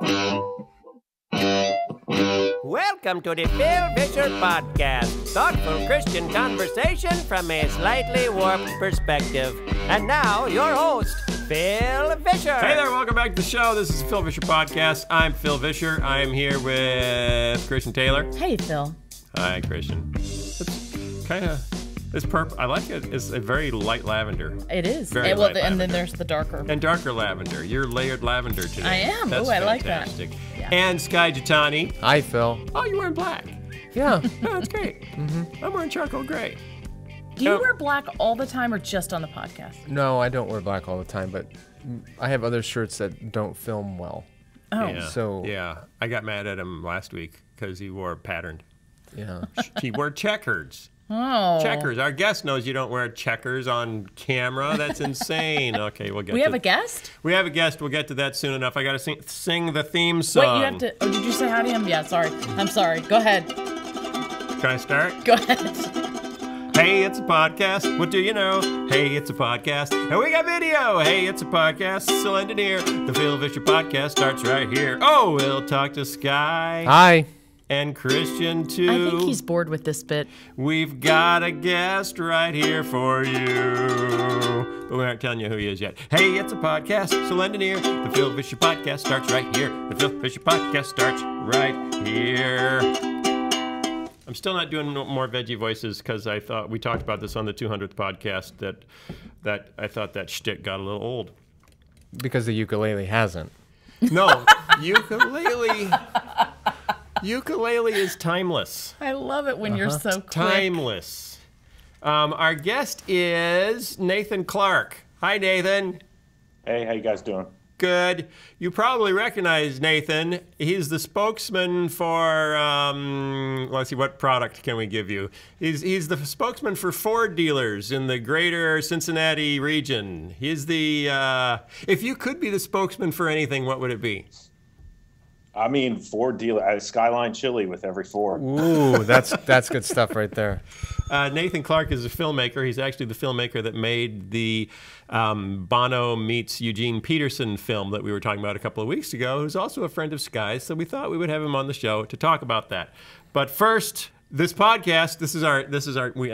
Welcome to the Phil Vischer Podcast. Thoughtful Christian conversation from a slightly warped perspective. And now, your host, Phil Vischer. Hey there, welcome back to the show. This is the Phil Vischer Podcast. I'm Phil Vischer. I am here with Christian Taylor. Hey, Phil. Hi, Christian. It's kind of... It's purple. I like it. It's a very light lavender. It is. Very light lavender. And then there's the darker. And darker lavender. You're layered lavender today. I am. Oh, I like that. Yeah. And Sky Jethani. Hi, Phil. Oh, you're wearing black. Yeah. Oh, that's great. Mm-hmm. I'm wearing charcoal gray. Do you wear black all the time or just on the podcast? No, I don't wear black all the time, but I have other shirts that don't film well. Oh. Yeah. So. Yeah. I got mad at him last week because he wore patterned. Yeah. He wore checkers. Oh. Checkers. Our guest knows you don't wear checkers on camera. That's insane. Okay, we'll get to that. We have a guest? We have a guest. We'll get to that soon enough. I got to sing the theme song. Wait, you have to... Oh, did you say hi to him? Yeah, sorry. I'm sorry. Go ahead. Can I start? Go ahead. Hey, it's a podcast. What do you know? Hey, it's a podcast. And we got video. Hey, it's a podcast. So engineer. The Phil Vischer Podcast starts right here. Oh, we'll talk to Sky. Hi. And Christian, too. I think he's bored with this bit. We've got a guest right here for you. But we aren't telling you who he is yet. Hey, it's a podcast, so lend an ear. The Phil Vischer Podcast starts right here. The Phil Vischer Podcast starts right here. I'm still not doing more veggie voices because I thought we talked about this on the 200th podcast that I thought that shtick got a little old. Because the ukulele hasn't. No, ukulele... Ukulele is timeless. I love it when you're so quick. Timeless. Our guest is Nathan Clarke. Hi, Nathan. Hey, how you guys doing? Good. You probably recognize Nathan. He's the spokesman for, let's see, what product can we give you? He's the spokesman for Ford dealers in the greater Cincinnati region. He's the, if you could be the spokesman for anything, what would it be? I mean, Ford dealer, Skyline Chili with every Ford. Ooh, that's good stuff right there. Nathan Clarke is a filmmaker. He's actually the filmmaker that made the Bono meets Eugene Peterson film that we were talking about a couple of weeks ago, who's also a friend of Sky's, so we thought we would have him on the show to talk about that. But first, this podcast,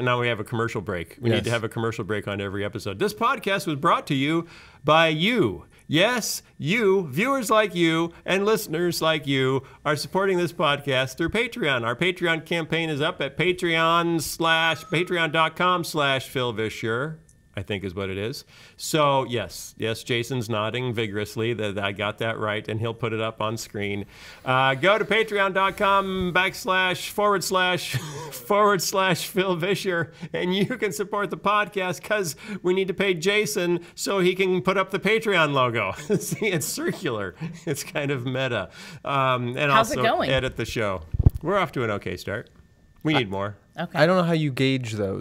now we have a commercial break. We need to have a commercial break on every episode. This podcast was brought to you by you. Yes, you, viewers like you, and listeners like you, are supporting this podcast through Patreon. Our Patreon campaign is up at patreon.com/Phil Vischer, I think is what it is. So, yes, Jason's nodding vigorously that I got that right, and he'll put it up on screen. Go to patreon.com//Phil Vischer, and you can support the podcast because we need to pay Jason so he can put up the Patreon logo. See, it's circular. It's kind of meta. And how's also it going? Edit the show. We're off to an okay start. We need more. Okay. I don't know how you gauge, though,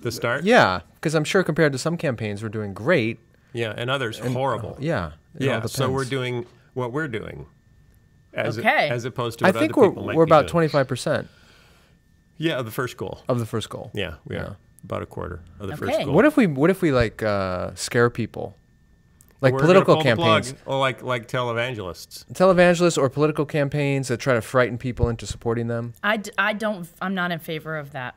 the start? Yeah, because I'm sure compared to some campaigns, we're doing great. Yeah, and others horrible. Yeah. Yeah, so we're doing what we're doing. As opposed to what other people might be doing. I think we're about 25%. Yeah, of the first goal. Of the first goal. Yeah, we are. About a quarter of the first goal. What if we like scare people? Like political campaigns. Or like televangelists. Televangelists or political campaigns that try to frighten people into supporting them. I'm not in favor of that.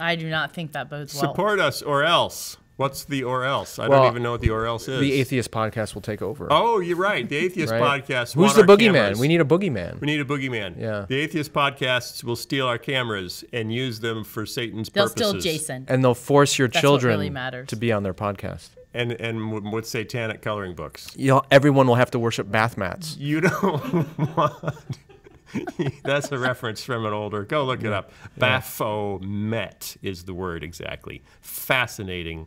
I do not think that bodes well. Support us or else. What's the or else? I don't even know what the or else is. The Atheist Podcast will take over. Oh, you're right. The Atheist Podcast. Who's the boogeyman? We need a boogeyman. We need a boogeyman. Yeah. The Atheist Podcasts will steal our cameras and use them for Satan's purposes. They'll steal Jason. And they'll force your children to be on their podcast. And with satanic coloring books. Everyone will have to worship bath mats. You don't want... That's a reference from an older. Go look it up. Yeah. Baphomet is the word exactly. Fascinating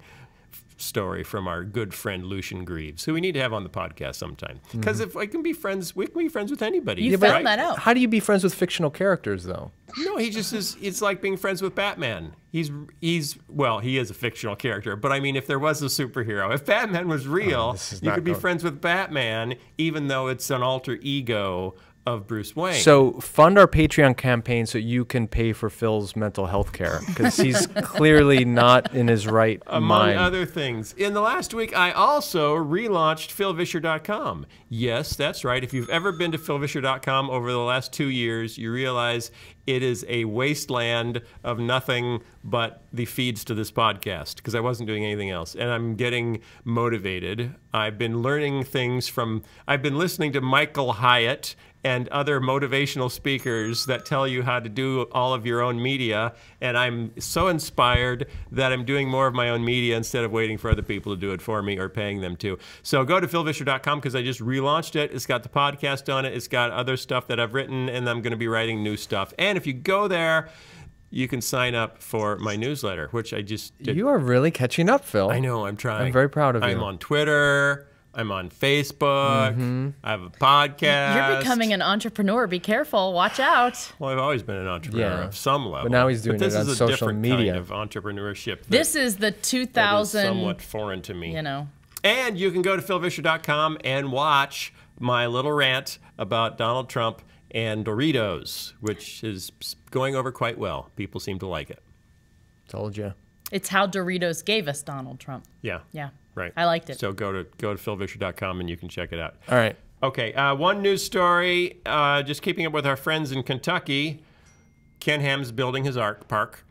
story from our good friend Lucian Greaves, who we need to have on the podcast sometime. Because if I can be friends, we can be friends with anybody. You found that out. How do you be friends with fictional characters, though? No, he just is. It's like being friends with Batman. He is a fictional character, but I mean, if there was a superhero, if Batman was real, you could be friends with Batman, even though it's an alter ego of Bruce Wayne. So fund our Patreon campaign so you can pay for Phil's mental health care, because he's clearly not in his right mind. Among other things. In the last week, I also relaunched philvischer.com. Yes, that's right. If you've ever been to philvischer.com over the last 2 years, you realize it is a wasteland of nothing but the feeds to this podcast, because I wasn't doing anything else. And I'm getting motivated. I've been learning things from, I've been listening to Michael Hyatt and other motivational speakers that tell you how to do all of your own media. And I'm so inspired that I'm doing more of my own media instead of waiting for other people to do it for me or paying them to. So go to philvischer.com, because I just relaunched it. It's got the podcast on it. It's got other stuff that I've written, and I'm going to be writing new stuff. And if you go there, you can sign up for my newsletter, which I just did. You are really catching up, Phil. I know. I'm trying. I'm very proud of you. I'm on Twitter. I'm on Facebook. Mm-hmm. I have a podcast. You're becoming an entrepreneur. Be careful. Watch out. Well, I've always been an entrepreneur of some level. But now he's doing it on social media. This is a different kind of entrepreneurship. This is the 2000. That is somewhat foreign to me. You know. And you can go to philvischer.com and watch my little rant about Donald Trump and Doritos, which is going over quite well. People seem to like it. Told you. It's how Doritos gave us Donald Trump. Yeah. Yeah. Right. I liked it. So go to philvischer.com and you can check it out. All right. Okay. One news story, just keeping up with our friends in Kentucky, Ken Ham's building his Ark Park.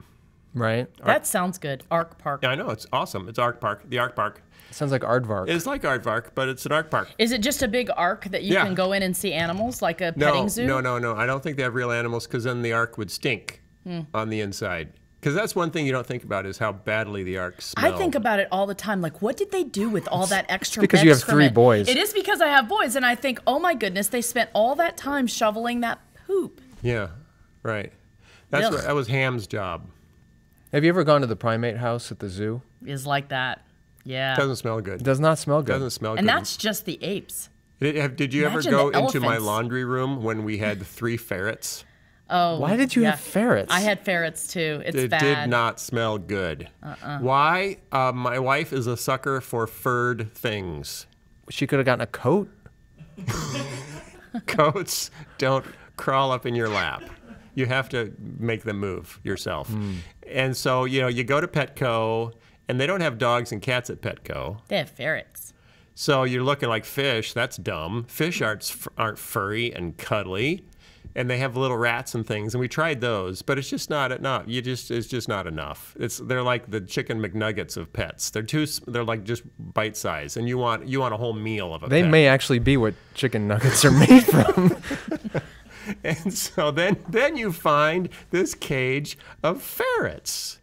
Right. Ark. That sounds good. Ark Park. Yeah, I know. It's awesome. It's Ark Park. The Ark Park. It sounds like Aardvark. It's like Aardvark, but it's an Ark Park. Is it just a big ark that you can go in and see animals, like a petting zoo? No, no, no. I don't think they have real animals, because then the ark would stink on the inside. Because that's one thing you don't think about, is how badly the ark smells. I think about it all the time. Like, what did they do with all that extra excrement? Because you have three boys. It is because I have boys, and I think, oh my goodness, they spent all that time shoveling that poop. Yeah, right. That's what, that was Ham's job. Have you ever gone to the primate house at the zoo? It's like that. Yeah. Doesn't smell good. Does not smell good. Doesn't smell good. And that's just the apes. Did you ever go into my laundry room when we had 3 ferrets? Oh, why did you have ferrets? I had ferrets too. It's bad. It did not smell good. Why? My wife is a sucker for furred things. She could have gotten a coat. Coats don't crawl up in your lap. You have to make them move yourself. And so, you know, you go to Petco, and they don't have dogs and cats at Petco. They have ferrets. So you're looking like fish. That's dumb. Fish aren't furry and cuddly. And they have little rats and things, and we tried those, but it's just not enough. It's just not enough. They're like the chicken McNuggets of pets. They're like just bite size, and you want a whole meal of a pet. They may actually be what chicken nuggets are made from. And so then you find this cage of ferrets,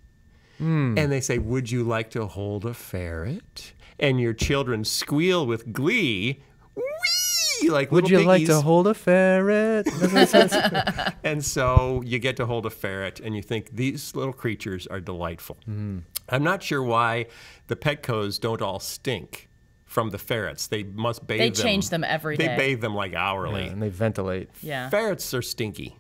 and they say, "Would you like to hold a ferret?" And your children squeal with glee. Like, would you like to hold a ferret? And so you get to hold a ferret, and you think these little creatures are delightful. I'm not sure why the Petcos don't all stink from the ferrets. They must bathe them. They change them every day. They bathe them like hourly. Yeah, and they ventilate. Yeah. Ferrets are stinky.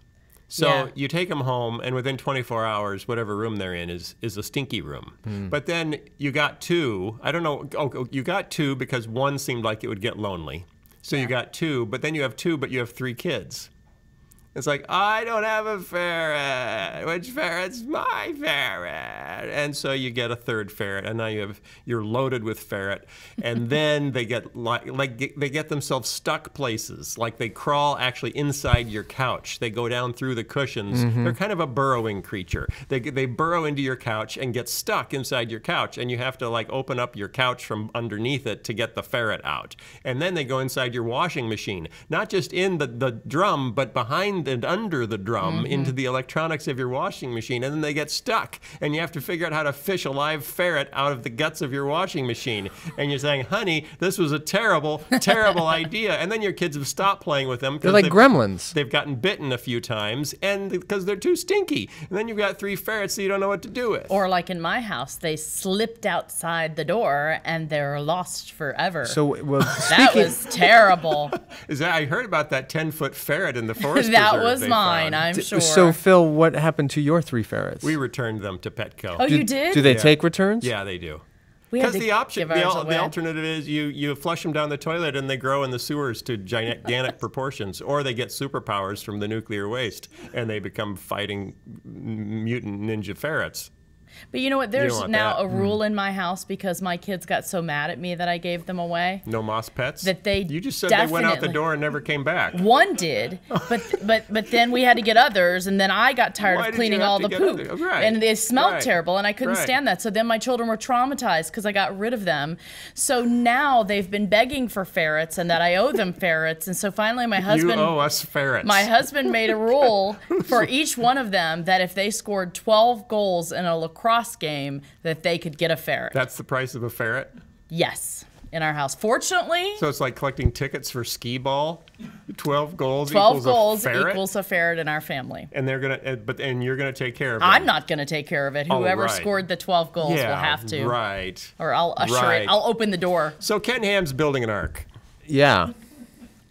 So you take them home, and within 24 hours, whatever room they're in is a stinky room. But then you got 2. I don't know. Oh, you got 2 because 1 seemed like it would get lonely. So you got 2, but then you have 2, but you have 3 kids. It's like, I don't have a ferret. Which ferret's my ferret? And so you get a 3rd ferret, and now you're loaded with ferret. And then they get they get themselves stuck places. Like, they crawl actually inside your couch. They go down through the cushions. They're kind of a burrowing creature. They burrow into your couch and get stuck inside your couch, and you have to like open up your couch from underneath it to get the ferret out. And then they go inside your washing machine, not just in the drum, but behind and under the drum into the electronics of your washing machine, and then they get stuck, and you have to figure out how to fish a live ferret out of the guts of your washing machine. And you're saying, honey, this was a terrible, terrible idea. And then your kids have stopped playing with them. They're like gremlins. They've gotten bitten a few times, and because they're too stinky. And then you've got 3 ferrets that you don't know what to do with. Or like in my house, they slipped outside the door, and they're lost forever. So that was terrible. I heard about that 10-foot ferret in the forest. That was mine, I'm sure. So, Phil, what happened to your 3 ferrets? We returned them to Petco. Oh, you did? Do they take returns? Yeah, they do. Because the option, the alternative is you flush them down the toilet and they grow in the sewers to gigantic proportions, or they get superpowers from the nuclear waste and they become fighting mutant ninja ferrets. But you know what? There's now a rule in my house because my kids got so mad at me that I gave them away. No moss pets? That they You just said they went out the door and never came back. One did, but then we had to get others, and then I got tired of cleaning all the poop. Right. And they smelled terrible, and I couldn't stand that. So then my children were traumatized because I got rid of them. So now they've been begging for ferrets and that I owe them ferrets. And so finally my husband... You owe us ferrets. My husband made a rule for each one of them that if they scored 12 goals in a lacrosse game that they could get a ferret. That's the price of a ferret? Yes, in our house. Fortunately. So it's like collecting tickets for skee ball. 12 goals 12 equals goals a ferret? Equals a ferret in our family. And they're going to and you're going to take care of it. I'm not going to take care of it. Whoever scored the 12 goals will have to. Right. Or I'll usher it. I'll open the door. So Ken Ham's building an ark. Yeah.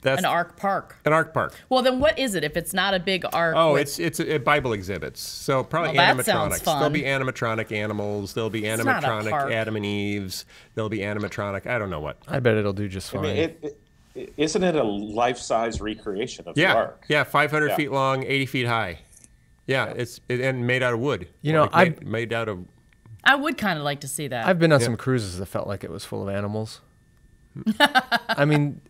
That's an Ark Park. An Ark Park. Well, then what is it if it's not a big ark? Oh, it's Bible exhibits. So probably animatronics. That sounds fun. There'll be animatronic animals. There'll be animatronic Adam and Eves. There'll be animatronic. I don't know what. I bet it'll do just fine. I mean, isn't it a life-size recreation of the ark? Yeah, 500 feet long, 80 feet high. Yeah, and made out of wood. You know, like made out of. I would kind of like to see that. I've been on some cruises that felt like it was full of animals. I mean.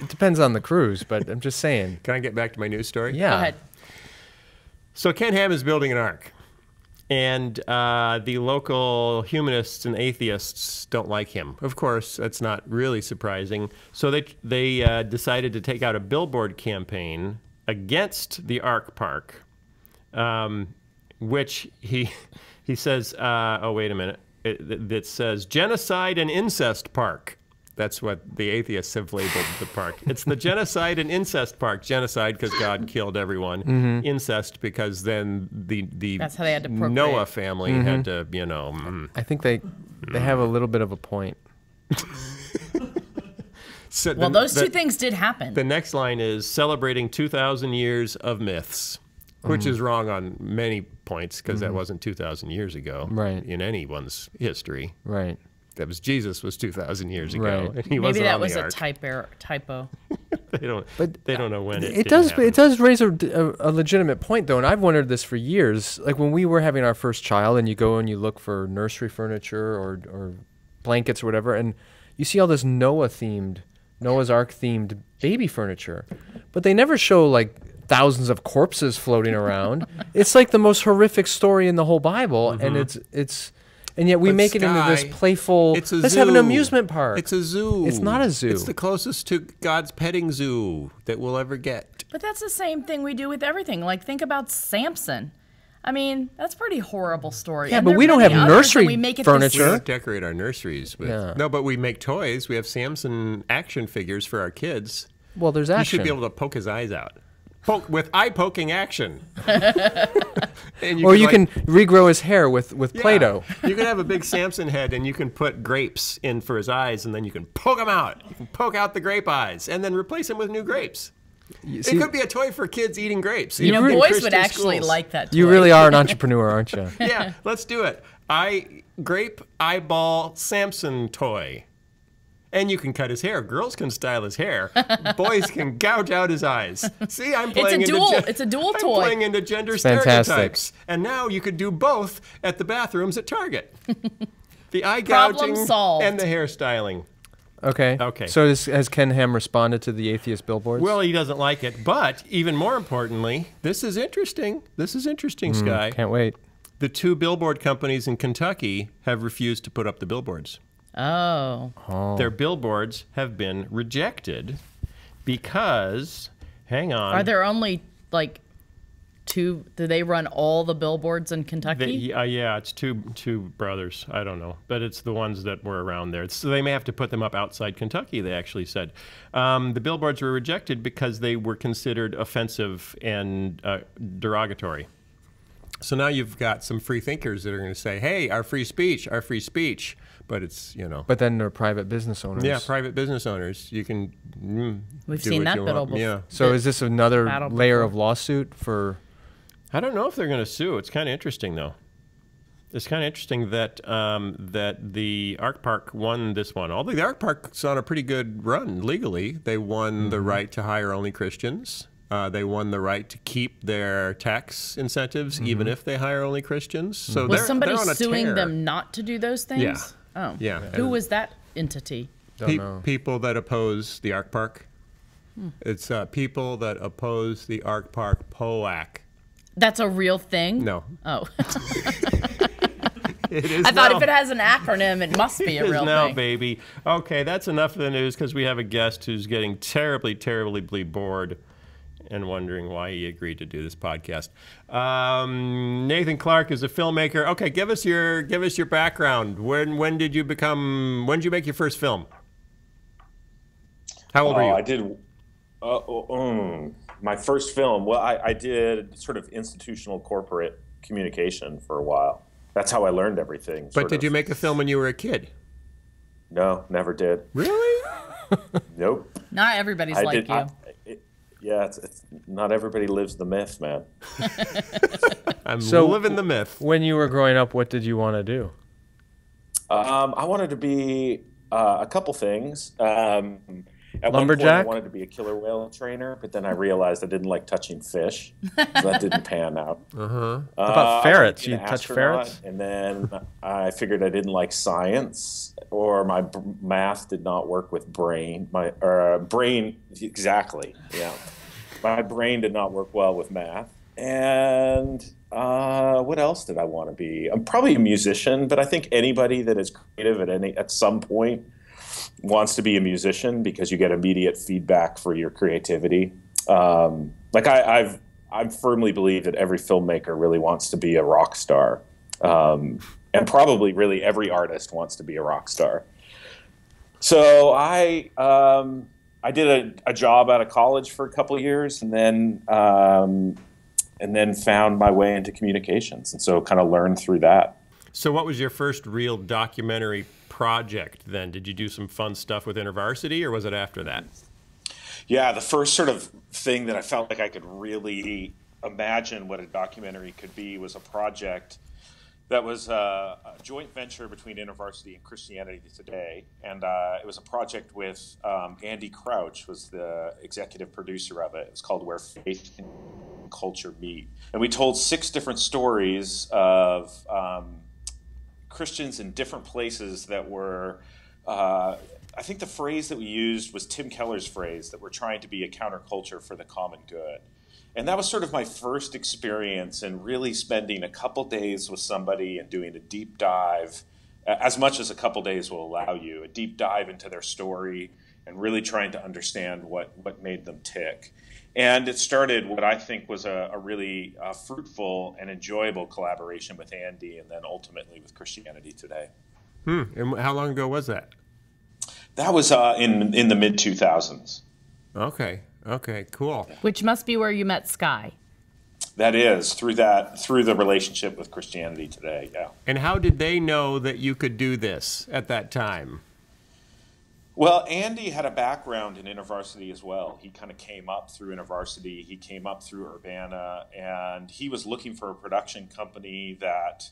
It depends on the cruise, but I'm just saying. Can I get back to my news story? Yeah. Go ahead. So Ken Ham is building an ark, and the local humanists and atheists don't like him. Of course, that's not really surprising. So they decided to take out a billboard campaign against the Ark Park, which he says, oh, wait a minute, that says Genocide and Incest Park. That's what the atheists have labeled the park. It's the Genocide and Incest Park. Genocide because God killed everyone. Mm-hmm. Incest because then the That's how they had to procreate. Noah family mm-hmm. had to, you know. Mm. I think they have a little bit of a point. So well, those two things did happen. The next line is celebrating 2,000 years of myths, which mm-hmm. is wrong on many points because mm-hmm. that wasn't 2,000 years ago in anyone's history. Right. That was Jesus was 2,000 years ago. Right. And he wasn't on the ark. Maybe that was a typo. they don't know when it does. Happen. It does raise a legitimate point though, and I've wondered this for years. Like when we were having our first child, and you go and you look for nursery furniture or blankets or whatever, and you see all this Noah's Ark themed baby furniture, but they never show like. Thousands of corpses floating around. It's like the most horrific story in the whole Bible, mm-hmm. and it's. And yet we but make Sky, it into this playful, it's a let's zoo. Have an amusement park. It's a zoo. It's not a zoo. It's the closest to God's petting zoo that we'll ever get. But that's the same thing we do with everything. Like, think about Samson. I mean, that's a pretty horrible story. Yeah, and but we don't have nursery furniture. We don't decorate our nurseries. With, yeah. No, but we make toys. We have Samson action figures for our kids. Well, there's action. You should be able to poke his eyes out. Poke with eye poking action, and you or can, you like, can regrow his hair with Play-Doh. You can have a big Samson head, and you can put grapes in for his eyes, and then you can poke them out. You can poke out the grape eyes, and then replace them with new grapes. See, it could be a toy for kids eating grapes. You know, boys Christian would actually like that. Toy. You really are an entrepreneur, aren't you? Yeah, let's do it. Grape eyeball Samson toy. And you can cut his hair. Girls can style his hair. Boys can gouge out his eyes. See, I'm playing It's a dual toy. I'm playing into gender stereotypes. And now you could do both at the bathrooms at Target. The eye gouging and the hairstyling. Okay. Okay. So has Ken Ham responded to the atheist billboards? Well, he doesn't like it. But even more importantly, this is interesting. This is interesting, Sky. Can't wait. The two billboard companies in Kentucky have refused to put up the billboards. Oh. Their billboards have been rejected because, hang on. Are there only, like, two? Do they run all the billboards in Kentucky? Yeah, it's two brothers. I don't know. But it's the ones that were around there. So they may have to put them up outside Kentucky, they actually said. The billboards were rejected because they were considered offensive and derogatory. So now you've got some free thinkers that are going to say, hey, our free speech, our free speech. But it's, you know. But then they're private business owners. Yeah, private business owners. You can We've do seen that bill before. Yeah. So is this another layer of lawsuit for? I don't know if they're going to sue. It's kind of interesting, though. It's kind of interesting that that the Ark Park won this one. Although the Ark Park's on a pretty good run legally. They won the right to hire only Christians. They won the right to keep their tax incentives even if they hire only Christians. So was somebody suing them not to do those things? Yeah. Oh. Yeah. Who was that entity? Don't know. People that oppose the Ark Park. It's people that oppose the Ark Park POAC. That's a real thing? No. Oh. It is. I thought if it has an acronym, it must be a real thing. Baby. Okay, that's enough of the news, because we have a guest who's getting terribly, terribly bored and wondering why he agreed to do this podcast. Nathan Clarke is a filmmaker. Okay, give us your background. When did you become? When did you make your first film? How old were you? I did. My first film. Well, I did sort of institutional corporate communication for a while. That's how I learned everything. But did you make a film when you were a kid? No, never did. Really? Nope. Not everybody's like you. Yeah, it's, not everybody lives the myth, man. I'm living the myth. When you were growing up, what did you want to do? I wanted to be a couple things. At Lumberjack? One point I wanted to be a killer whale trainer, but then I realized I didn't like touching fish, so that didn't pan out. How about ferrets? You touch ferrets? And then I figured I didn't like science, or my math did not work with brain. Exactly. Yeah. My brain did not work well with math. And what else did I want to be? I'm probably a musician, but I think anybody that is creative at some point wants to be a musician, because you get immediate feedback for your creativity. Like I firmly believe that every filmmaker really wants to be a rock star, and probably really every artist wants to be a rock star. So I did a job out of college for a couple of years, and then found my way into communications, and so kind of learned through that. So what was your first real documentary project then? Did you do some fun stuff with InterVarsity, or was it after that? Yeah, the first sort of thing that I felt like I could really imagine what a documentary could be was a project that was a joint venture between InterVarsity and Christianity Today. And it was a project with Andy Crouch was the executive producer of it. It was called Where Faith and Culture Meet. And we told 6 different stories of Christians in different places that were, I think the phrase that we used was Tim Keller's phrase, that we're trying to be a counterculture for the common good. And that was sort of my first experience in really spending a couple days with somebody and doing a deep dive, as much as a couple days will allow you, a deep dive into their story and really trying to understand what made them tick. And it started what I think was a really fruitful and enjoyable collaboration with Andy, and then ultimately with Christianity Today. And how long ago was that? That was in the mid-2000s. Okay. Okay. Cool. Which must be where you met Sky. That is through the relationship with Christianity Today. Yeah. And how did they know that you could do this at that time? Well, Andy had a background in InterVarsity as well. He kind of came up through InterVarsity. He came up through Urbana, and he was looking for a production company that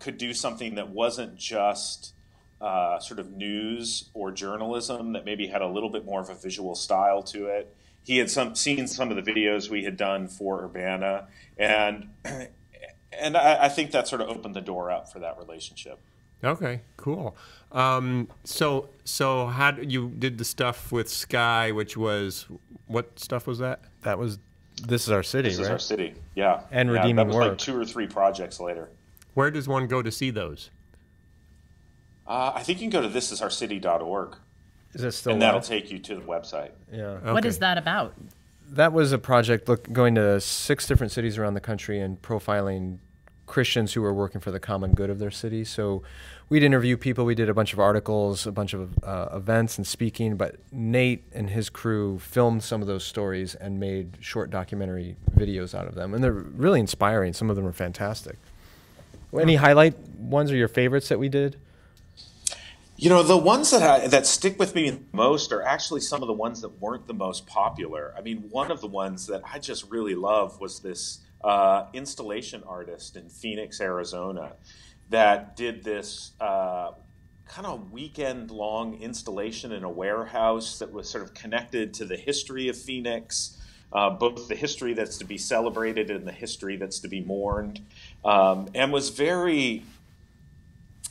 could do something that wasn't just sort of news or journalism, that maybe had a little bit more of a visual style to it. He had seen some of the videos we had done for Urbana, and I think that sort of opened the door up for that relationship. Okay, cool. So how did the stuff with Sky, which was, what stuff was that? That was This Is Our City, right? This Is Our City, yeah. And Redeeming Work. That was like 2 or 3 projects later. Where does one go to see those? I think you can go to thisisourcity.org. Is it still? And that'll take you to the website. Yeah. Okay. What is that about? That was a project going to 6 different cities around the country and profiling Christians who were working for the common good of their city. So we'd interview people, we did a bunch of articles, a bunch of events and speaking, but Nate and his crew filmed some of those stories and made short documentary videos out of them. And they're really inspiring. Some of them are fantastic. Any highlight ones or your favorites that we did? You know, the ones that that stick with me most are actually some of the ones that weren't the most popular. I mean, one of the ones that I just really love was this installation artist in Phoenix, Arizona, that did this kind of weekend-long installation in a warehouse that was sort of connected to the history of Phoenix, both the history that's to be celebrated and the history that's to be mourned, and was very,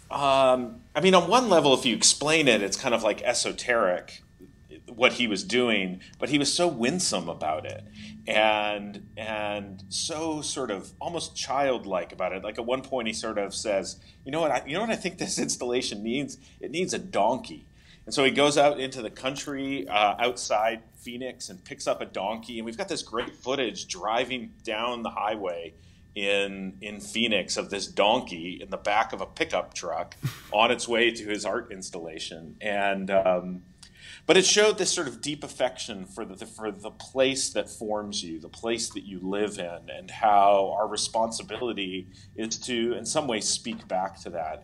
I mean, on one level, if you explain it, it's kind of like esoteric, what he was doing, but he was so winsome about it and so sort of almost childlike about it. Like at one point he sort of says, you know what I think this installation needs? It needs a donkey. And so he goes out into the country outside Phoenix and picks up a donkey. And we've got this great footage driving down the highway in Phoenix of this donkey in the back of a pickup truck on its way to his art installation. And, but it showed this sort of deep affection for the place that forms you, the place that you live in, and how our responsibility is to, in some ways, speak back to that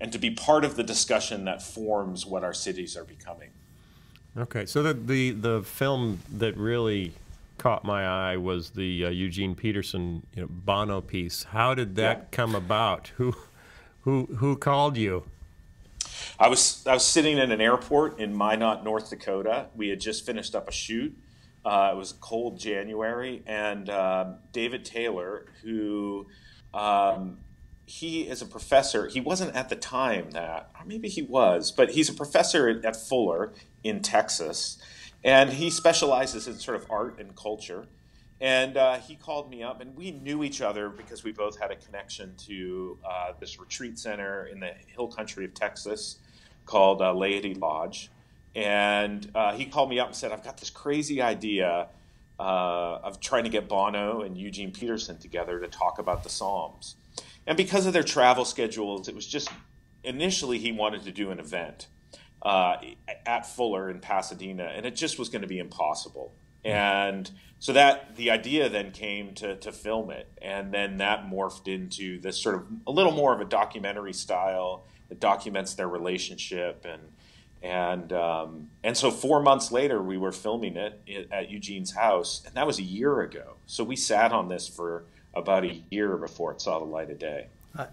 and to be part of the discussion that forms what our cities are becoming. Okay, so the film that really caught my eye was the Eugene Peterson Bono piece. How did that come about? Who called you? I was sitting in an airport in Minot, North Dakota. We had just finished up a shoot. It was a cold January, and David Taylor, who he is a professor. He wasn't at the time that, or maybe he was, but he's a professor at Fuller in Texas, and he specializes in sort of art and culture. And he called me up, and we knew each other because we both had a connection to this retreat center in the hill country of Texas called Laity Lodge. And he called me up and said, I've got this crazy idea of trying to get Bono and Eugene Peterson together to talk about the Psalms. And because of their travel schedules, it was just initially he wanted to do an event at Fuller in Pasadena, and it just was going to be impossible. And so that the idea then came to film it, and then that morphed into this sort of a little more of a documentary style that documents their relationship, and so 4 months later we were filming it at Eugene's house, and that was a year ago. So we sat on this for about a year before it saw the light of day.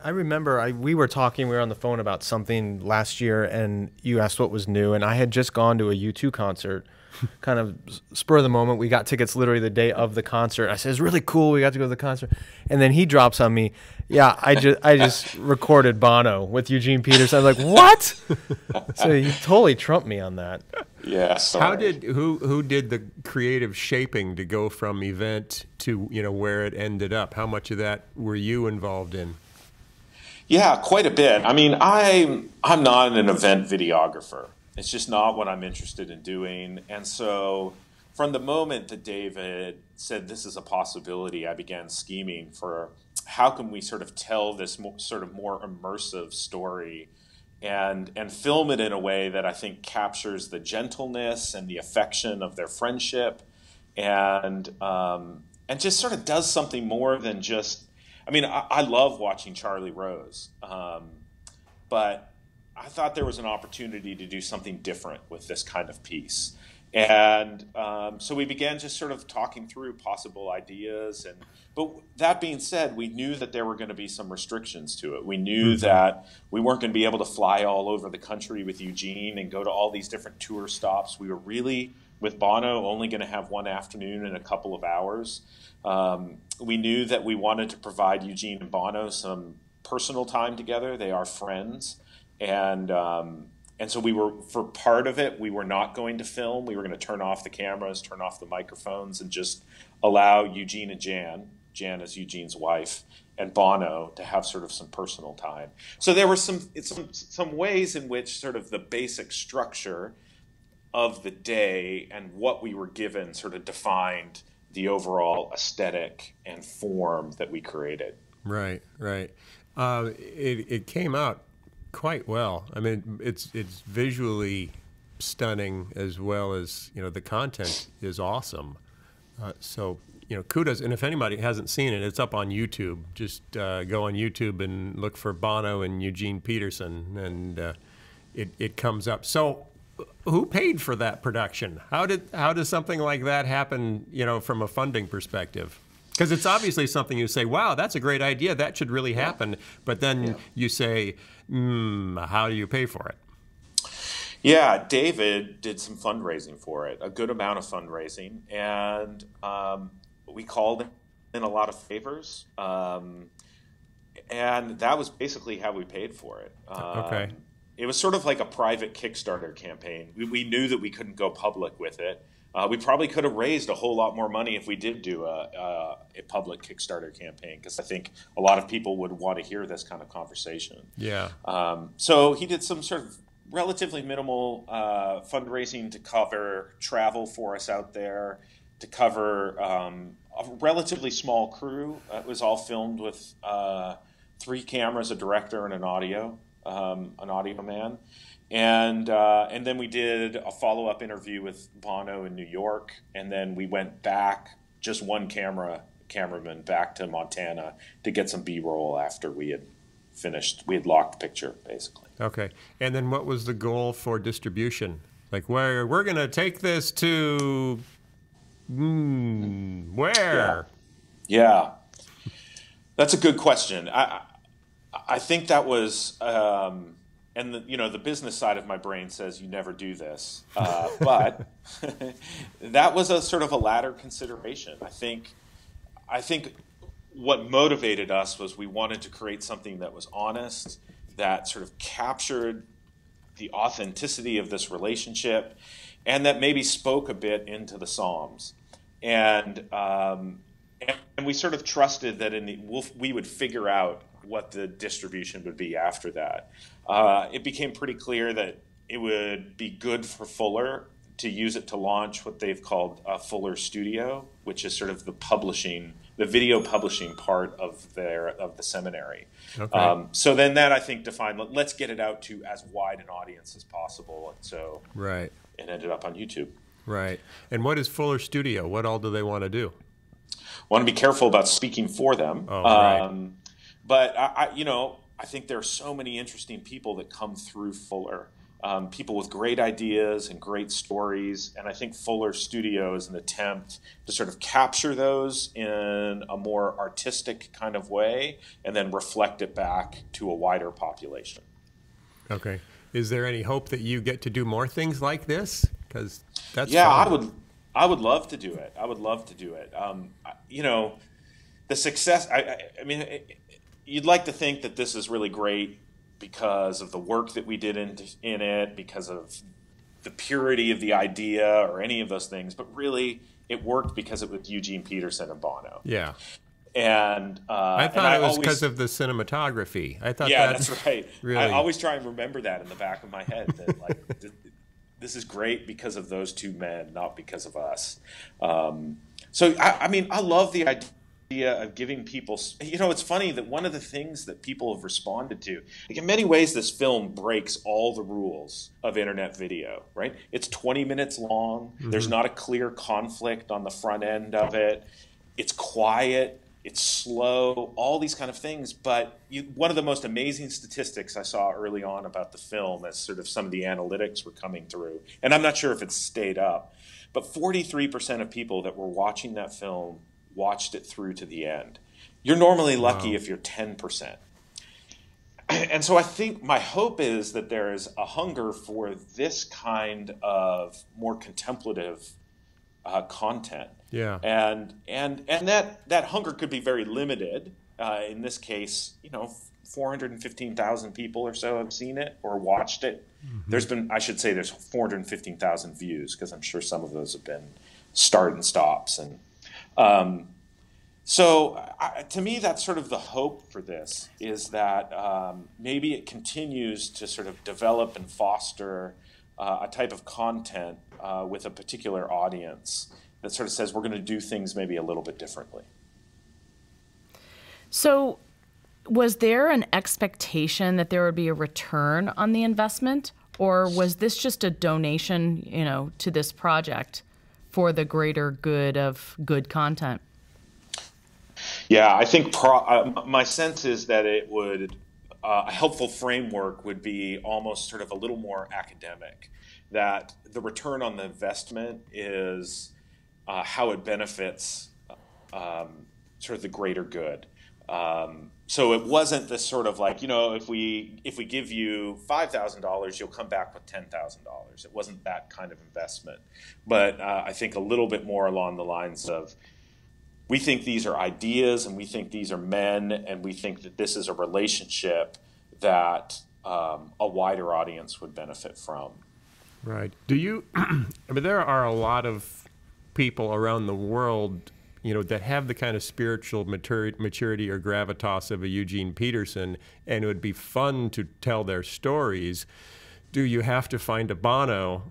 I remember we were talking, we were on the phone about something last year, and you asked what was new, and I had just gone to a U2 concert. Kind of spur of the moment. We got tickets literally the day of the concert. I said, it's really cool. We got to go to the concert. And then he drops on me. Yeah, I just recorded Bono with Eugene Peterson. I was like, what? So he totally trumped me on that. Yeah. Sorry. How did, who did the creative shaping to go from event to, where it ended up? How much of that were you involved in? Yeah, quite a bit. I mean, I'm not an event videographer. It's just not what I'm interested in doing. And so from the moment that David said this is a possibility, I began scheming for how can we sort of tell this sort of more immersive story and film it in a way that I think captures the gentleness and the affection of their friendship and just sort of does something more than just, I mean, I love watching Charlie Rose, but I thought there was an opportunity to do something different with this kind of piece. And so we began just sort of talking through possible ideas. But that being said, we knew that there were going to be some restrictions to it. We knew that we weren't going to be able to fly all over the country with Eugene and go to all these different tour stops. We were really, with Bono, only going to have one afternoon and a couple of hours. We knew that we wanted to provide Eugene and Bono some personal time together. They are friends. And so we were, for part of it, we were not going to film. We were going to turn off the cameras, turn off the microphones, and just allow Eugene and Jan, Jan is Eugene's wife, and Bono to have sort of some personal time. So there were some ways in which sort of the basic structure of the day and what we were given sort of defined the overall aesthetic and form that we created. Right, right. It came out quite well. I mean, it's visually stunning, as well as the content is awesome. So kudos. And if anybody hasn't seen it, it's up on YouTube. Just go on YouTube and look for Bono and Eugene Peterson, and it comes up. So, who paid for that production? How does something like that happen? From a funding perspective. Because it's obviously something you say, wow, that's a great idea, that should really happen. But then you say, how do you pay for it? Yeah, David did some fundraising for it, a good amount of fundraising. And we called in a lot of favors. And that was basically how we paid for it. Okay. It was sort of like a private Kickstarter campaign. We knew that we couldn't go public with it. We probably could have raised a whole lot more money if we did do a public Kickstarter campaign, because I think a lot of people would want to hear this kind of conversation. Yeah. So he did some sort of relatively minimal fundraising to cover travel for us out there, to cover a relatively small crew. It was all filmed with 3 cameras, a director, and an audio man. And then we did a follow-up interview with Bono in New York, and then we went back, just one cameraman, back to Montana to get some B-roll after we had finished. We had locked the picture, basically. Okay. And then what was the goal for distribution? Like, we're going to take this to where? Yeah. Yeah. That's a good question. I think that was and the, the business side of my brain says you never do this, but that was a sort of a latter consideration. I think what motivated us was we wanted to create something that was honest, that sort of captured the authenticity of this relationship, and that maybe spoke a bit into the Psalms. And we sort of trusted that we would figure out what the distribution would be after that. It became pretty clear that it would be good for Fuller to use it to launch what they've called Fuller Studio, which is sort of the publishing, the video publishing part of the seminary. Okay. So then that, I think, defined, let's get it out to as wide an audience as possible. And so it ended up on YouTube. Right. And what is Fuller Studio? What all do they want to do? Want to be careful about speaking for them. Oh, right. But I think there are so many interesting people that come through Fuller, people with great ideas and great stories. And I think Fuller Studio is an attempt to sort of capture those in a more artistic kind of way and then reflect it back to a wider population. Okay. Is there any hope that you get to do more things like this? Because that's fun. I would love to do it. I would love to do it. The success, I mean, you'd like to think that this is really great because of the work that we did in it, because of the purity of the idea or any of those things. But really, it worked because it was Eugene Peterson and Bono. Yeah. And I thought it was because of the cinematography. I thought that's right. Really... I always try and remember that in the back of my head, that like this is great because of those two men, not because of us. So, I mean, I love the idea of giving people, it's funny that one of the things that people have responded to, like in many ways, this film breaks all the rules of internet video, right? It's 20 minutes long. Mm-hmm. There's not a clear conflict on the front end of it. It's quiet. It's slow, all these kind of things. But one of the most amazing statistics I saw early on about the film, as sort of some of the analytics were coming through, and I'm not sure if it's stayed up, but 43% of people that were watching that film watched it through to the end. You're normally lucky if you're 10%. And so I think my hope is that there is a hunger for this kind of more contemplative content. Yeah. And that hunger could be very limited. In this case, 415,000 people or so have seen it or watched it. Mm-hmm. I should say there's 415,000 views, because I'm sure some of those have been start and stops and to me, that's sort of the hope for this, is that maybe it continues to sort of develop and foster a type of content with a particular audience that sort of says we're going to do things maybe a little bit differently. So was there an expectation that there would be a return on the investment, or was this just a donation, to this project? For the greater good of good content. Yeah, I think my sense is that it would a helpful framework would be almost sort of a little more academic, that the return on the investment is how it benefits sort of the greater good. So it wasn't this sort of like, you know, if we give you $5,000, you'll come back with $10,000. It wasn't that kind of investment. But I think a little bit more along the lines of, we think these are ideas, and we think these are men, and we think that this is a relationship that a wider audience would benefit from. Right. Do you, I mean, there are a lot of people around the world, you know, that have the kind of spiritual maturity or gravitas of a Eugene Peterson, and it would be fun to tell their stories. Do you have to find a Bono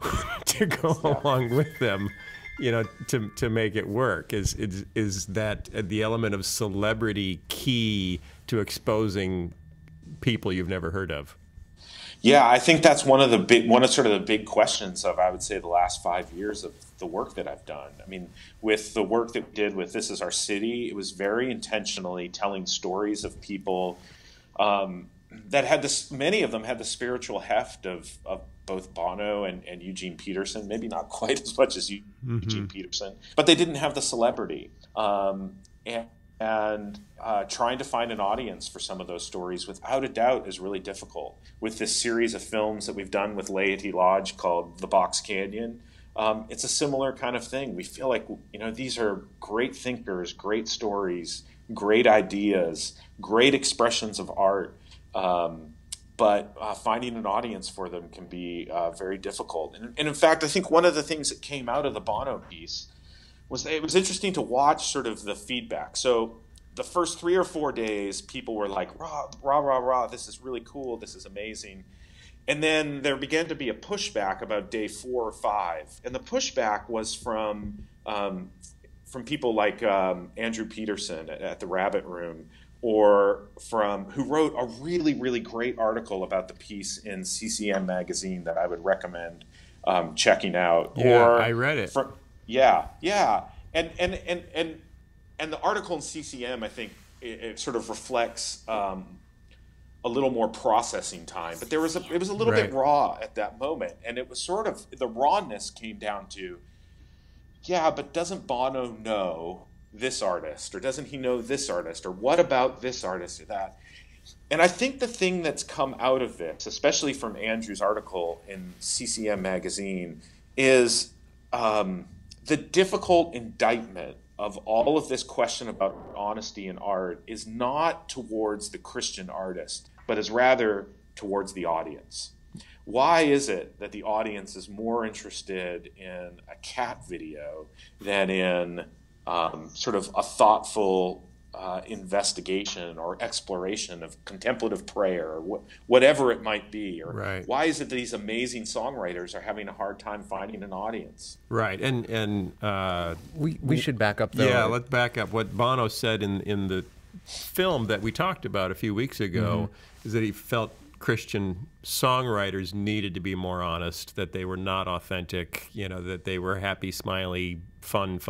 to go along with them, you know, to make it work? Is that the element of celebrity key to exposing people you've never heard of? Yeah, I think that's one of the big questions of, I would say, the last 5 years of the work that I've done. I mean, with the work that we did with This Is Our City, it was very intentionally telling stories of people that had this, many of them had the spiritual heft of both Bono and Eugene Peterson, maybe not quite as much as Eugene Peterson, but they didn't have the celebrity. And trying to find an audience for some of those stories, without a doubt, is really difficult. With this series of films that we've done with Laity Lodge called The Box Canyon, it's a similar kind of thing. We feel like, you know, these are great thinkers, great stories, great ideas, great expressions of art, but finding an audience for them can be very difficult. And in fact, I think one of the things that came out of the Bono piece was, it was interesting to watch sort of the feedback. So the first 3 or 4 days, people were like, rah, rah, rah, this is really cool, this is amazing. And then there began to be a pushback about day 4 or 5. And the pushback was from people like Andrew Peterson at The Rabbit Room, or who wrote a really, really great article about the piece in CCM magazine that I would recommend checking out. Yeah, or I read it. Yeah. And the article in CCM, I think, it sort of reflects a little more processing time. But it was a little bit raw at that moment. And it was sort of, the rawness came down to, yeah, but doesn't Bono know this artist? Or doesn't he know this artist? Or what about this artist or that? And I think the thing that's come out of this, especially from Andrew's article in CCM magazine, is the difficult indictment of all of this question about honesty in art is not towards the Christian artist, but is rather towards the audience. Why is it that the audience is more interested in a cat video than in sort of a thoughtful investigation or exploration of contemplative prayer or whatever it might be? Or why is it that these amazing songwriters are having a hard time finding an audience? Right. And we should back up though. Yeah, let's back up. What Bono said in the film that we talked about a few weeks ago is that he felt Christian songwriters needed to be more honest, that they were not authentic, you know, that they were happy, smiley, fun,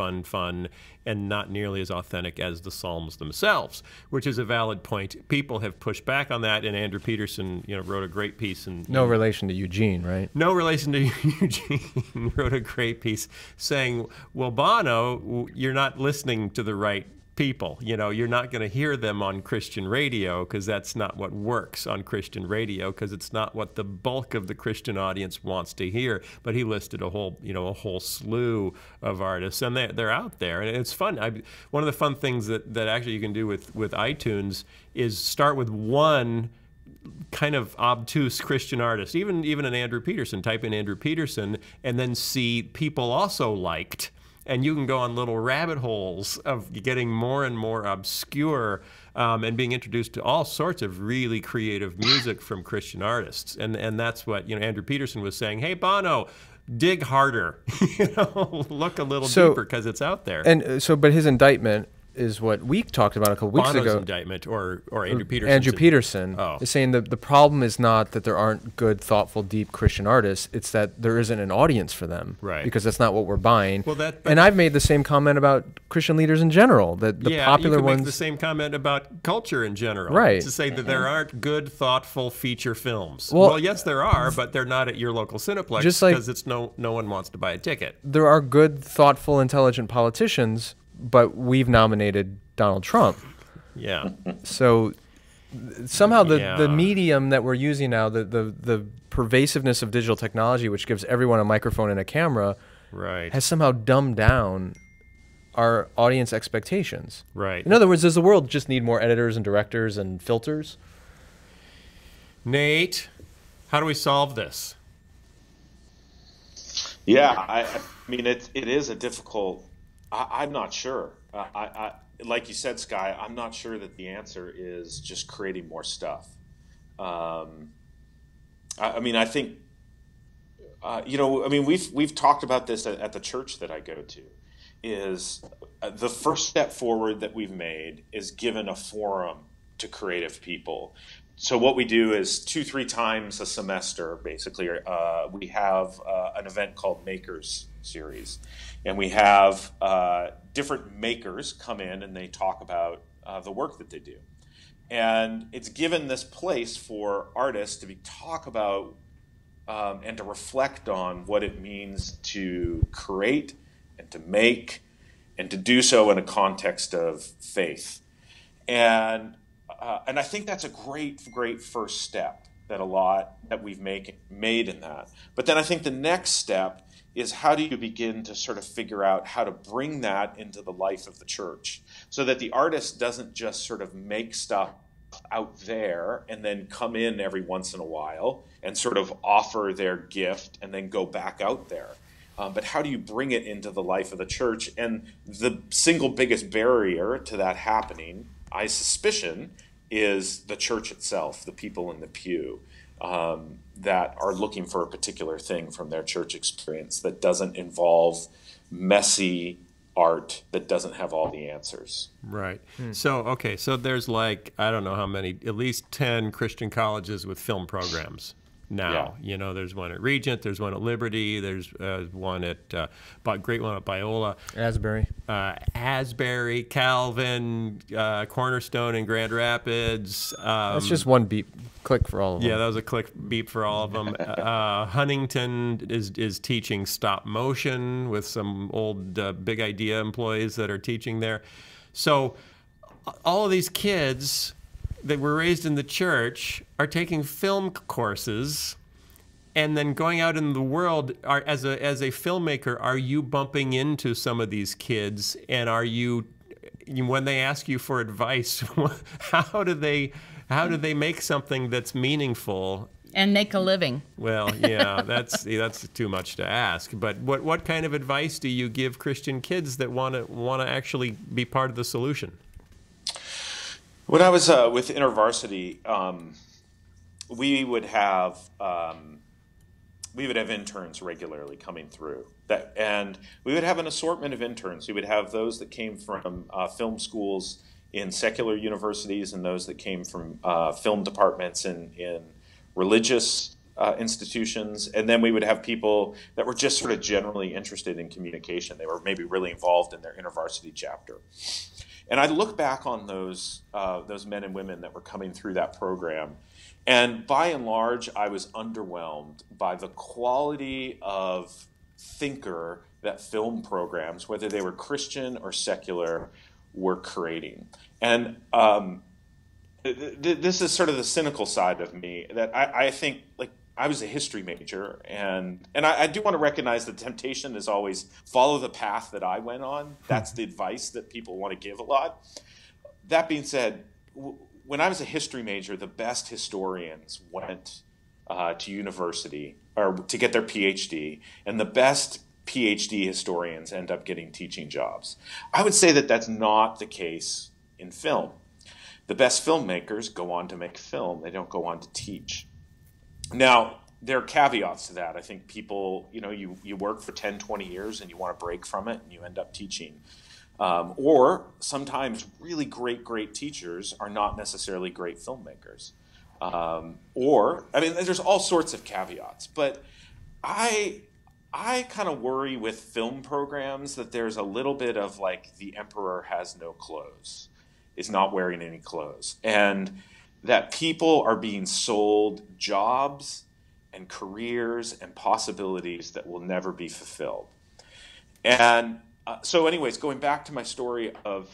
and not nearly as authentic as the Psalms themselves, which is a valid point. People have pushed back on that, and Andrew Peterson, you know, wrote a great piece. And no relation to Eugene, right? No relation to Eugene. Wrote a great piece saying, well, Bono, you're not listening to the right people. You know, you're not going to hear them on Christian radio, because that's not what works on Christian radio, because it's not what the bulk of the Christian audience wants to hear. But he listed a whole, you know, a whole slew of artists, and they're out there, and it's fun. One of the fun things that actually you can do with iTunes is start with one kind of obtuse Christian artist, even an Andrew Peterson. Type in Andrew Peterson, and then see people also liked. And you can go on little rabbit holes of getting more and more obscure and being introduced to all sorts of really creative music from Christian artists. And that's what, you know, Andrew Peterson was saying, hey, Bono, dig harder, you know, look a little deeper, because it's out there. And so, but his indictment is what we talked about a couple weeks ago. Bono's indictment, or Andrew Peterson. Andrew Peterson is saying that the problem is not that there aren't good, thoughtful, deep Christian artists. It's that there isn't an audience for them, right? Because that's not what we're buying. Well, and I've made the same comment about Christian leaders in general. That the popular ones. Yeah, you can make the same comment about culture in general, right? To say that there aren't good, thoughtful feature films. Well, yes, there are, but they're not at your local Cineplex, because like, it's no one wants to buy a ticket. There are good, thoughtful, intelligent politicians. But we've nominated Donald Trump. Yeah. So somehow the medium that we're using now, the pervasiveness of digital technology, which gives everyone a microphone and a camera, right, has somehow dumbed down our audience expectations. Right. In other words, does the world just need more editors and directors and filters? Nate, how do we solve this? Yeah, I mean, it is a difficult... I'm not sure. I like you said, Sky, I'm not sure that the answer is just creating more stuff. I mean, I think, you know, I mean, we've talked about this at the church that I go to, is the first step forward that we've made is given a forum to creative people. So what we do is 2-3 times a semester, basically, we have an event called Makers Series. And we have different makers come in and they talk about the work that they do. And it's given this place for artists to talk about and to reflect on what it means to create and to make and to do so in a context of faith. And I think that's a great, great first step that we've made in that. But then I think the next step is how do you begin to sort of figure out how to bring that into the life of the church so that the artist doesn't just sort of make stuff out there and then come in every once in a while and sort of offer their gift and then go back out there. But how do you bring it into the life of the church? And the single biggest barrier to that happening, I suspicion, is the church itself, the people in the pew. That are looking for a particular thing from their church experience that doesn't involve messy art that doesn't have all the answers. Right. Hmm. So, okay, so there's like, I don't know how many, at least 10 Christian colleges with film programs now. Yeah. You know, there's one at Regent, there's one at Liberty, there's one at, great one at Biola. Asbury. Asbury, Calvin, Cornerstone in Grand Rapids. That's just one beep. Click for all of them. Yeah, that was a click beep for all of them. Huntington is teaching stop motion with some old Big Idea employees that are teaching there. So all of these kids that were raised in the church are taking film courses and then going out in the world. As a filmmaker, are you bumping into some of these kids, and are you, when they ask you for advice, how do they make something that's meaningful and make a living? Well, yeah, that's too much to ask. But what kind of advice do you give Christian kids that want to actually be part of the solution? When I was with InterVarsity, we would have interns regularly coming through, and we would have an assortment of interns. We would have those that came from film schools in secular universities, and those that came from film departments in religious institutions. And then we would have people that were just sort of generally interested in communication. They were maybe really involved in their InterVarsity chapter. And I look back on those men and women that were coming through that program, and by and large, I was underwhelmed by the quality of thinker that film programs, whether they were Christian or secular, we're creating. And this is sort of the cynical side of me, that I think, like, I was a history major, and I do want to recognize the temptation is always follow the path that I went on. That's the advice that people want to give a lot. That being said, when I was a history major, the best historians went to university or to get their PhD, and the best PhD historians end up getting teaching jobs. I would say that that's not the case in film. The best filmmakers go on to make film. They don't go on to teach. Now, there are caveats to that. I think people, you know, you work for 10, 20 years and you want to break from it and you end up teaching. Or sometimes really great teachers are not necessarily great filmmakers. Or, I mean, there's all sorts of caveats, but I kind of worry with film programs that there's a little bit of like the emperor has no clothes, is not wearing any clothes, and that people are being sold jobs and careers and possibilities that will never be fulfilled. And so anyways, going back to my story of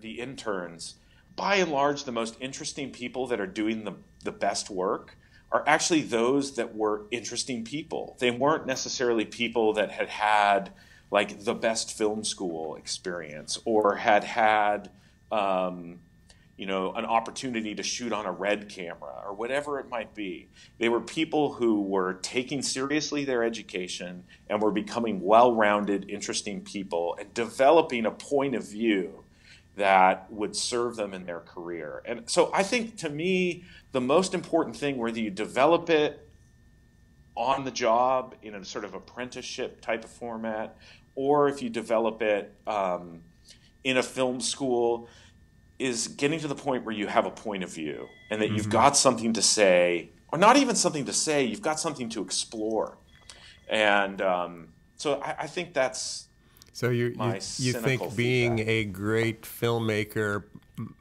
the interns, by and large, the most interesting people that are doing the best work are actually those that were interesting people. They weren't necessarily people that had had like the best film school experience or had had you know, an opportunity to shoot on a red camera or whatever it might be. They were people who were taking seriously their education and were becoming well-rounded, interesting people and developing a point of view that would serve them in their career. And so I think, to me, the most important thing, whether you develop it on the job in a sort of apprenticeship type of format, or if you develop it in a film school, is getting to the point where you have a point of view and that you've got something to say, or not even something to say, you've got something to explore. And so I think that's you think being a great filmmaker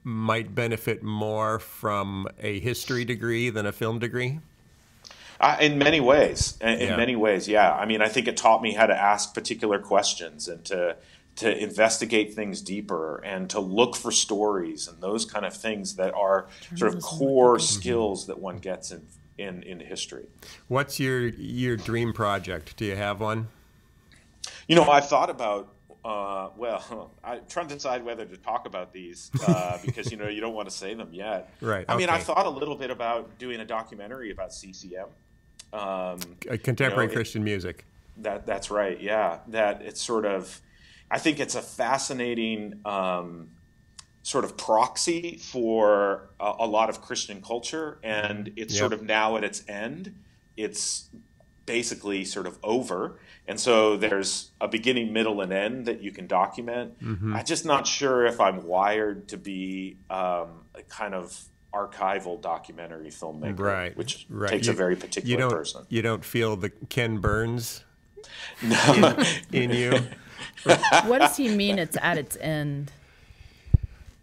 might benefit more from a history degree than a film degree? In many ways. In many ways, yeah. I mean, I think it taught me how to ask particular questions and to investigate things deeper and to look for stories and those kind of things that are sort of core skills that one gets in history. What's your dream project? Do you have one? You know, I've thought about, well, I'm trying to decide whether to talk about these because, you know, you don't want to say them yet. Right. I mean, I thought a little bit about doing a documentary about CCM. Contemporary Christian music. That's right, yeah. That it's sort of... I think it's a fascinating sort of proxy for a lot of Christian culture, and it's sort of now at its end. It's basically sort of over, and so there's a beginning, middle, and end that you can document. I'm just not sure if I'm wired to be a kind of archival documentary filmmaker, which takes a very particular person. You don't feel the Ken Burns in you? What does he mean it's at its end?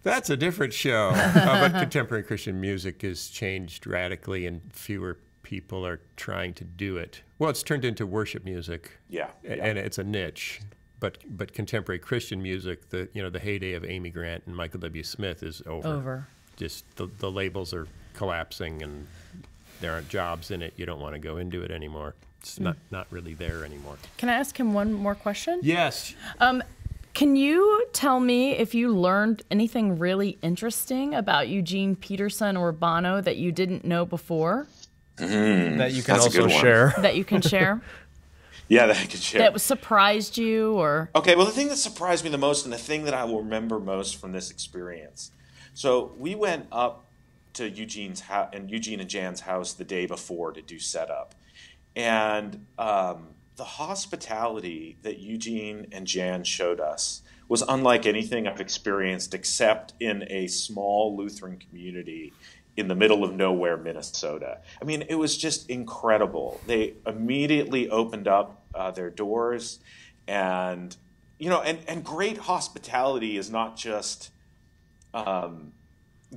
That's a different show. But contemporary Christian music has changed radically, and fewer people are trying to do it. Well, it's turned into worship music. Yeah. And it's a niche. But contemporary Christian music, the heyday of Amy Grant and Michael W. Smith is over. Just the labels are collapsing, and there aren't jobs in it. You don't want to go into it anymore. It's not really there anymore. Can I ask him one more question? Yes. Can you tell me if you learned anything really interesting about Eugene Peterson or Bono that you didn't know before? That you can also share. That you can share? Yeah, that I can share. That surprised you or? Okay, well, the thing that surprised me the most and the thing that I will remember most from this experience. So we went up to Eugene and Jan's house the day before to do setup. And the hospitality that Eugene and Jan showed us was unlike anything I've experienced except in a small Lutheran community in the middle of nowhere, Minnesota. I mean, it was just incredible. They immediately opened up their doors, and, you know, and great hospitality is not just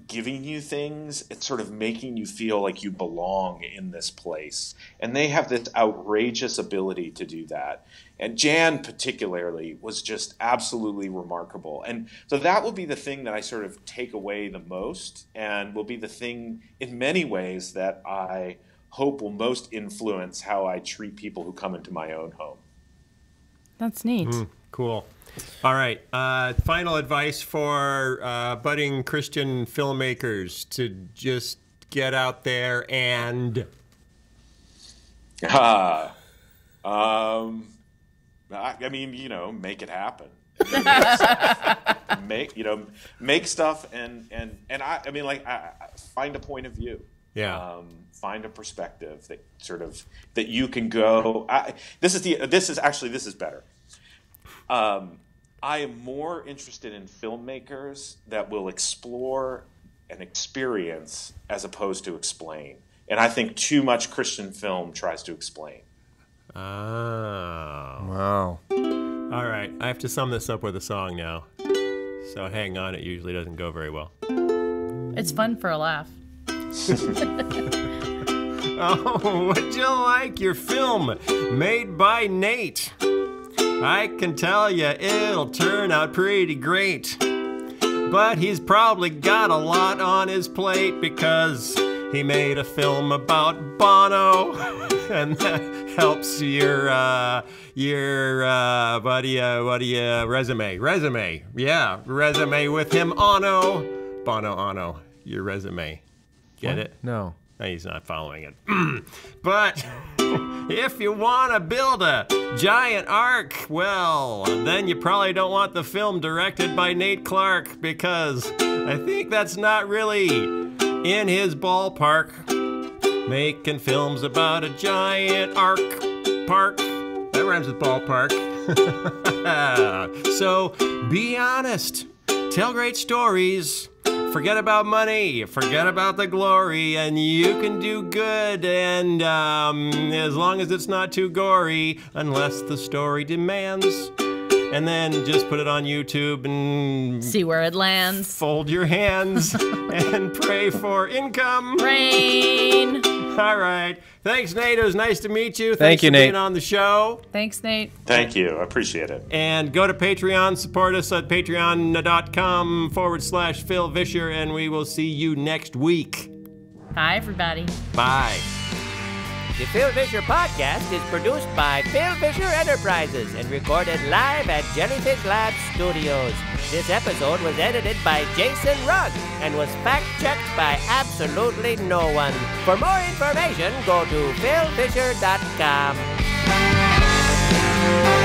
giving you things, it's sort of making you feel like you belong in this place. And they have this outrageous ability to do that. And Jan particularly was just absolutely remarkable. And so that will be the thing that I sort of take away the most, and will be the thing in many ways that I hope will most influence how I treat people who come into my own home. That's neat. Cool. All right. Final advice for budding Christian filmmakers: to just get out there and. I mean, you know, make it happen. make stuff, and I mean, like, find a point of view. Yeah. Find a perspective that sort of that you can go. This is better. I am more interested in filmmakers that will explore an experience as opposed to explain. And I think too much Christian film tries to explain. Oh. Wow. All right. I have to sum this up with a song now. So hang on. It usually doesn't go very well. It's fun for a laugh. Oh, would you like your film made by Nate? I can tell you it'll turn out pretty great. but he's probably got a lot on his plate because he made a film about Bono, and that helps your resume. Yeah, resume with him, Ono. Bono, Ono, your resume. Get it? No. No, he's not following it. But if you want to build a giant ark, well, then you probably don't want the film directed by Nate Clarke, because I think that's not really in his ballpark. Making films about a giant ark park. That rhymes with ballpark. So be honest. Tell great stories. Forget about money, forget about the glory, and you can do good, and as long as it's not too gory, unless the story demands. And then just put it on YouTube and see where it lands. Fold your hands and pray for income. Rain. All right. Thanks, Nate. It was nice to meet you. Thanks for being on the show. Thanks, Nate. Thank you. I appreciate it. And go to Patreon. Support us at patreon.com/PhilVischer, and we will see you next week. Bye, everybody. Bye. The Phil Vischer Podcast is produced by Phil Vischer Enterprises and recorded live at Jellyfish Lab Studios. This episode was edited by Jason Rudd and was fact-checked by absolutely no one. For more information, go to philvischer.com.